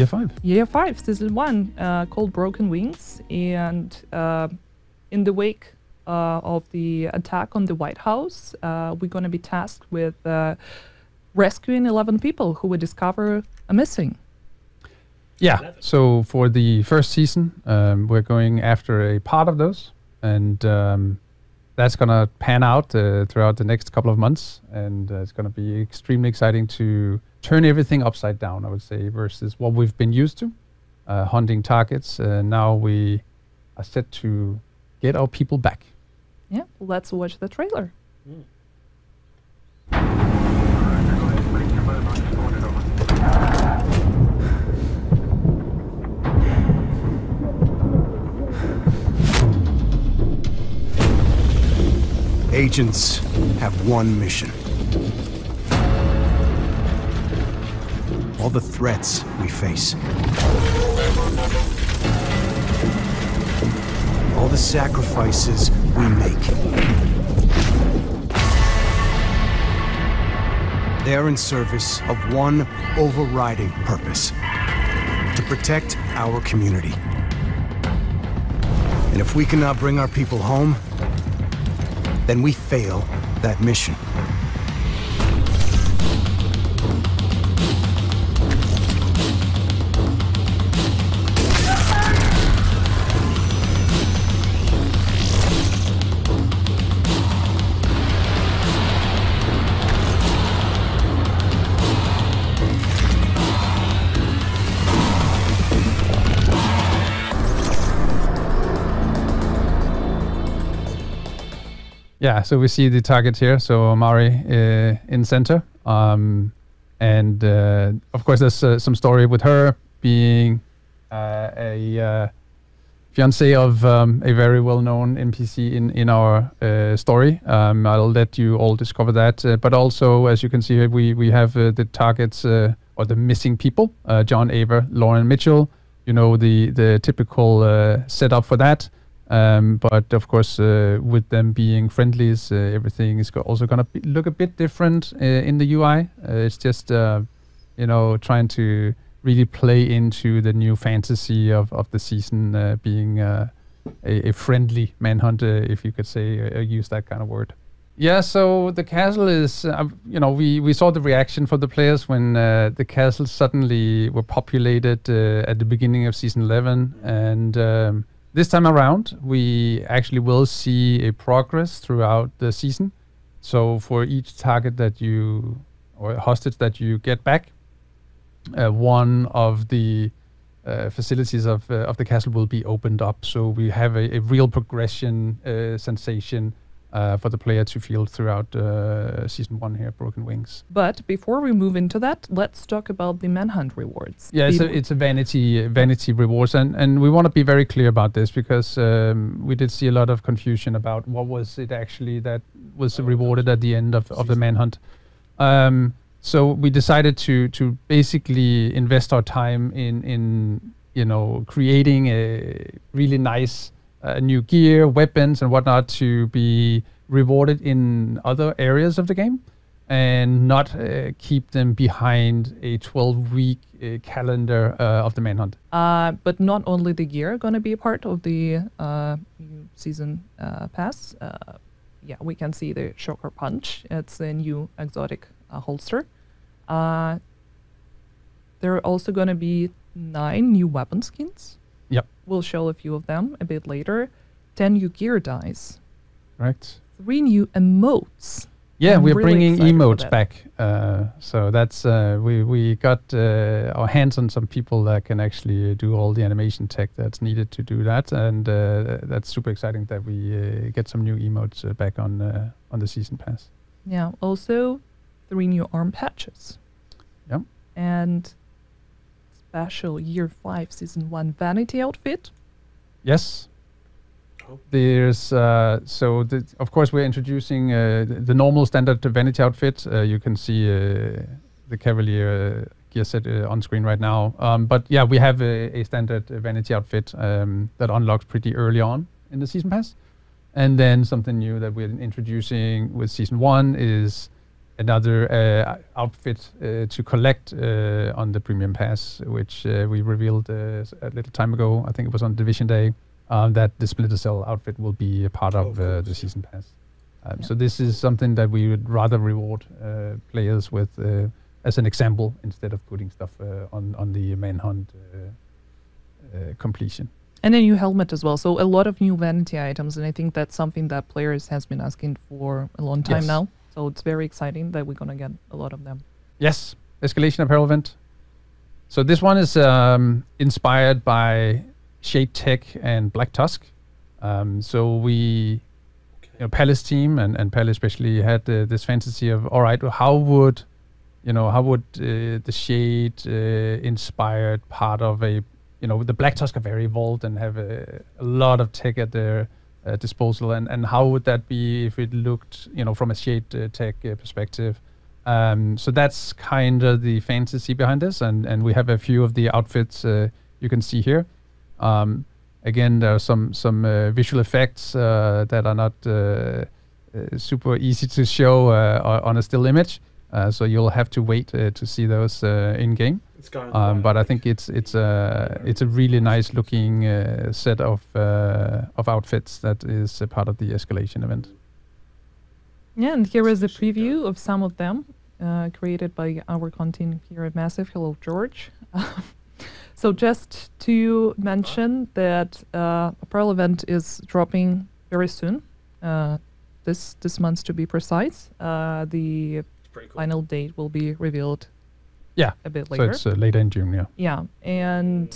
Year 5. Year 5, Season 1, called Broken Wings. And in the wake of the attack on the White House, we're going to be tasked with rescuing 11 people who we discover are missing. Yeah, so for the first season, we're going after a part of those. And that's going to pan out throughout the next couple of months. And it's going to be extremely exciting to turn everything upside down, I would say, versus what we've been used to, hunting targets. Now we are set to get our people back. Yeah, let's watch the trailer. Mm. Agents have one mission. All the threats we face. All the sacrifices we make. They're in service of one overriding purpose. To protect our community. And if we cannot bring our people home, then we fail that mission. Yeah, so we see the targets here. So Mari in center. And of course, there's some story with her being a fiancé of a very well-known NPC in our story. I'll let you all discover that. But also, as you can see here, we have the targets or the missing people, John Avery, Lauren Mitchell, you know, the typical setup for that. But of course, with them being friendlies, everything is also going to look a bit different in the UI. It's just, you know, trying to really play into the new fantasy of the season, being a friendly manhunt, if you could say, use that kind of word. Yeah, so the castle is, you know, we saw the reaction from the players when the castles suddenly were populated at the beginning of Season 11. And this time around, we actually will see a progress throughout the season. So for each target that you, or hostage that you get back, one of the facilities of the castle will be opened up. So we have a real progression sensation for the player to feel throughout Season 1 here, Broken Wings. But before we move into that, let's talk about the manhunt rewards. Yeah, it's a vanity rewards. And we want to be very clear about this, because we did see a lot of confusion about what was it actually that was rewarded at the end of the manhunt. So we decided to basically invest our time in you know, creating a really nice new gear, weapons, and whatnot to be rewarded in other areas of the game, and not keep them behind a 12-week calendar of the manhunt. But not only the gear going to be a part of the new season pass. Yeah, we can see the Shocker Punch. It's a new exotic holster. There are also going to be 9 new weapon skins. Yep. We'll show a few of them a bit later. 10 new gear dice. Right. 3 new emotes. Yeah, we're really bringing emotes back. So that's we got our hands on some people that can actually do all the animation tech that's needed to do that, and that's super exciting that we get some new emotes back on the season pass. Yeah. Also, 3 new arm patches. Yep. And special Year 5 Season 1 vanity outfit. Yes. Oh. There's so of course we're introducing the normal standard vanity outfit. You can see the Cavalier gear set on screen right now. But yeah, we have a standard vanity outfit that unlocks pretty early on in the season pass. And then something new that we're introducing with Season 1 is another outfit to collect on the Premium Pass, which we revealed a little time ago. I think it was on Division Day, that the Splinter Cell outfit will be a part of the Season Pass. Yeah. So this is something that we would rather reward players with as an example, instead of putting stuff on the Manhunt completion. And a new helmet as well. So a lot of new vanity items, and I think that's something that players has been asking for a long time now. So it's very exciting that we're going to get a lot of them. Yes, Escalation Apparel event. So this one is inspired by Shade Tech and Black Tusk. So we, you know, Palace team and Palace especially had this fantasy of, all right, well, how would, you know, how would the Shade inspired part of a, you know, the Black Tusk are very evolved and have a lot of tech at their disposal, and how would that be if it looked, you know, from a Shade Tech perspective? So that's kind of the fantasy behind this, and we have a few of the outfits you can see here. Again, there are some visual effects that are not super easy to show on a still image, so you'll have to wait to see those in game. But I think it's a really nice looking set of outfits that is a part of the Escalation event. Yeah, and here is the preview of some of them created by our content here at Massive. Hello, George. So just to mention that apparel event is dropping very soon, this month to be precise. The final date will be revealed. Yeah, a bit later. So it's later in June, yeah. Yeah, and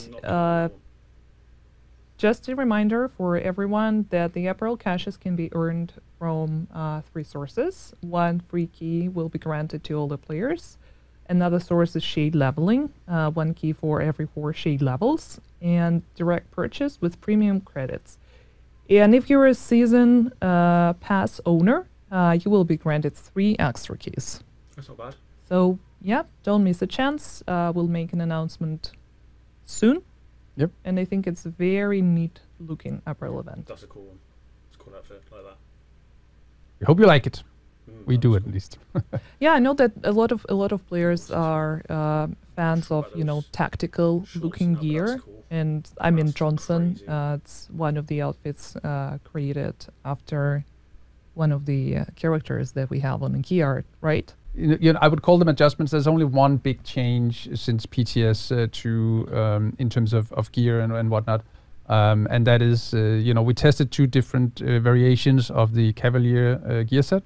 just a reminder for everyone that the apparel caches can be earned from 3 sources. One free key will be granted to all the players. Another source is shade leveling, 1 key for every 4 shade levels, and direct purchase with premium credits. And if you're a season pass owner, you will be granted 3 extra keys. That's not bad. So, yeah, don't miss a chance. We'll make an announcement soon. Yep. And I think it's a very neat looking apparel event. That's a cool one. It's a cool outfit like that. We hope you like it. We do, at least. Yeah, I know that a lot of players are fans of, you know, tactical looking gear. And I mean, Johnson, it's one of the outfits created after one of the characters that we have on the key art, right? You know, I would call them adjustments. There's only one big change since PTS to in terms of gear and whatnot, and that is, you know, we tested 2 different variations of the Cavalier gear set,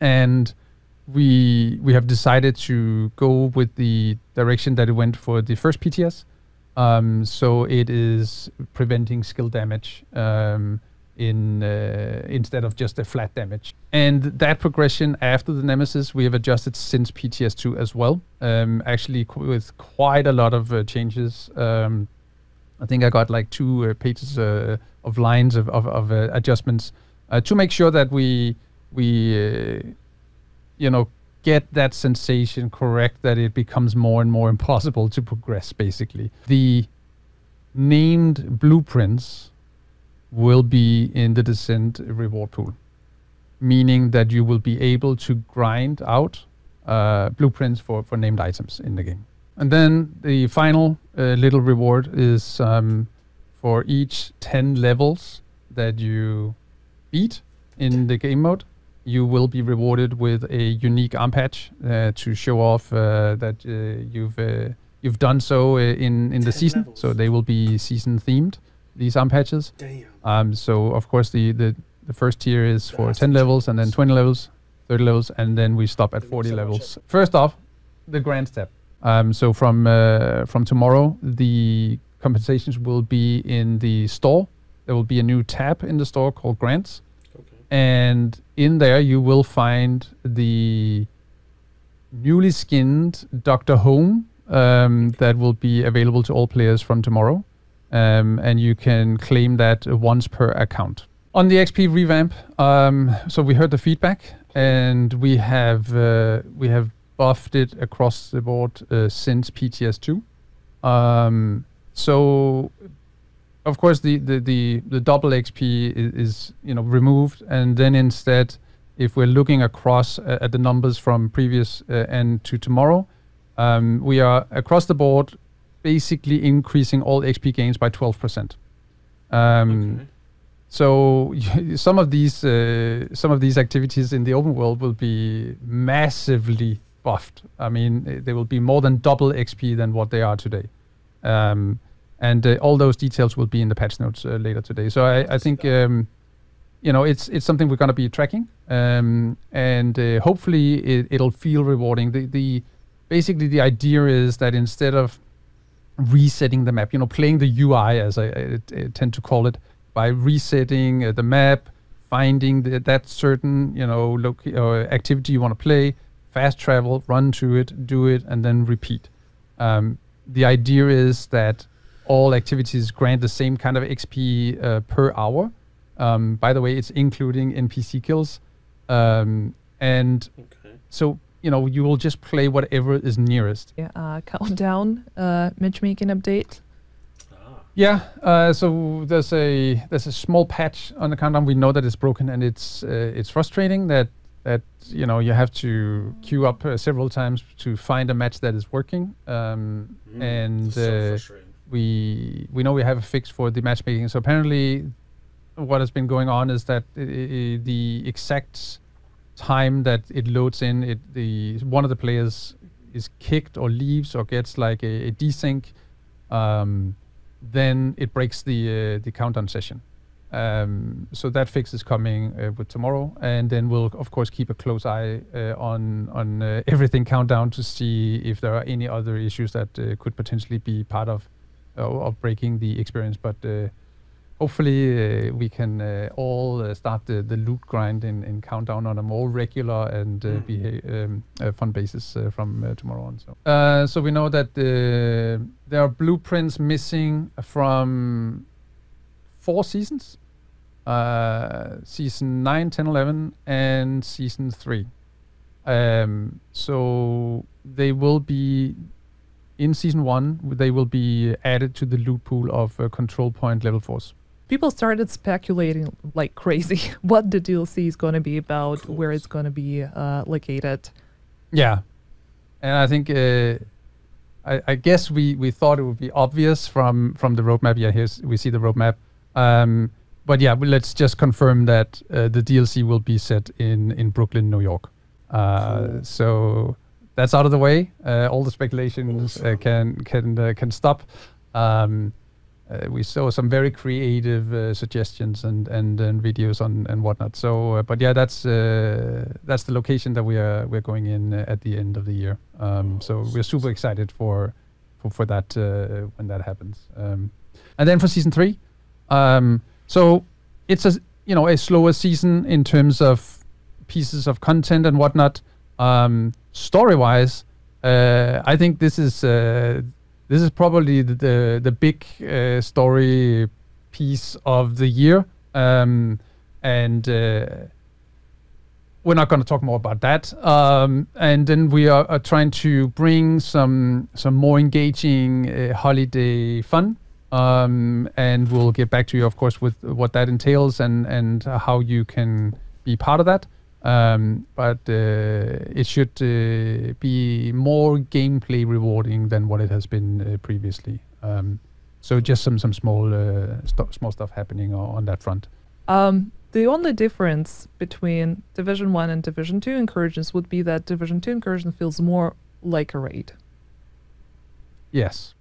and we have decided to go with the direction that it went for the first PTS. So it is preventing skill damage. Instead of just a flat damage. And that progression after the Nemesis, we have adjusted since PTS2 as well, actually with quite a lot of changes. I think I got like 2 pages of lines of adjustments to make sure that we you know, get that sensation correct, that it becomes more and more impossible to progress, basically. The named blueprints will be in the Descent reward pool, meaning that you will be able to grind out blueprints for named items in the game. And then the final little reward is for each 10 levels that you beat in the game mode, you will be rewarded with a unique arm patch to show off that you've done so in the season. Levels. So they will be season themed, these arm patches. Damn. So of course the first tier is for 10 levels, and then 20 levels, 30 levels, and then we stop at 40 levels. First off, the grand step. So from tomorrow, the compensations will be in the store. There will be a new tab in the store called grants. Okay. And in there you will find the newly skinned Dr. Home that will be available to all players from tomorrow. And you can claim that once per account. On the XP revamp, so we heard the feedback, and we have buffed it across the board since PTS2. So of course the double XP is, you know, removed, and then instead if we're looking across at the numbers from previous and to tomorrow, we are across the board basically increasing all XP gains by 12%. Okay. So some of these activities in the open world will be massively buffed. I mean, they will be more than double XP than what they are today. And all those details will be in the patch notes later today. So I think, you know, it's something we're going to be tracking. And hopefully it'll feel rewarding. Basically, the idea is that instead of resetting the map, you know, playing the UI, as I tend to call it, by resetting the map, finding that certain, you know, activity you want to play, fast travel, run to it, do it, and then repeat. The idea is that all activities grant the same kind of XP per hour. By the way, it's including NPC kills. So, you know, you will just play whatever is nearest. Yeah, Countdown, Mitch making an update. Yeah, so there's a small patch on the Countdown. We know that it's broken, and it's frustrating that you know you have to queue up several times to find a match that is working. And so we know we have a fix for the matchmaking. So apparently, what has been going on is that the exact time that it loads in, one of the players is kicked or leaves or gets like a desync. Then it breaks the countdown session. So that fix is coming with tomorrow, and then we'll of course keep a close eye on everything Countdown to see if there are any other issues that could potentially be part of breaking the experience. But hopefully we can all start the loot grind in Countdown on a more regular and fun basis from tomorrow on. So we know that there are blueprints missing from 4 seasons, season 9, 10, 11, and season 3. So they will be... In Season 1, they will be added to the loot pool of Control Point Level 4s. People started speculating like crazy what the DLC is going to be about, where it's going to be located. Yeah. And I think, I guess we thought it would be obvious from the roadmap. Yeah, we see the roadmap. But yeah, let's just confirm that the DLC will be set in Brooklyn, New York. So... That's out of the way. All the speculations can stop. We saw some very creative suggestions and videos and whatnot. So, but yeah, that's the location that we're going in at the end of the year. So we're super excited for that when that happens. And then for season 3, so it's a slower season in terms of pieces of content and whatnot. Story-wise, I think this is probably the big story piece of the year, and we're not going to talk more about that. And then we are trying to bring some more engaging holiday fun, and we'll get back to you, of course, with what that entails and how you can be part of that. But it should be more gameplay rewarding than what it has been previously. So just some small stuff happening on that front. The only difference between Division 1 and Division 2 incursions would be that Division 2 incursion feels more like a raid. Yes.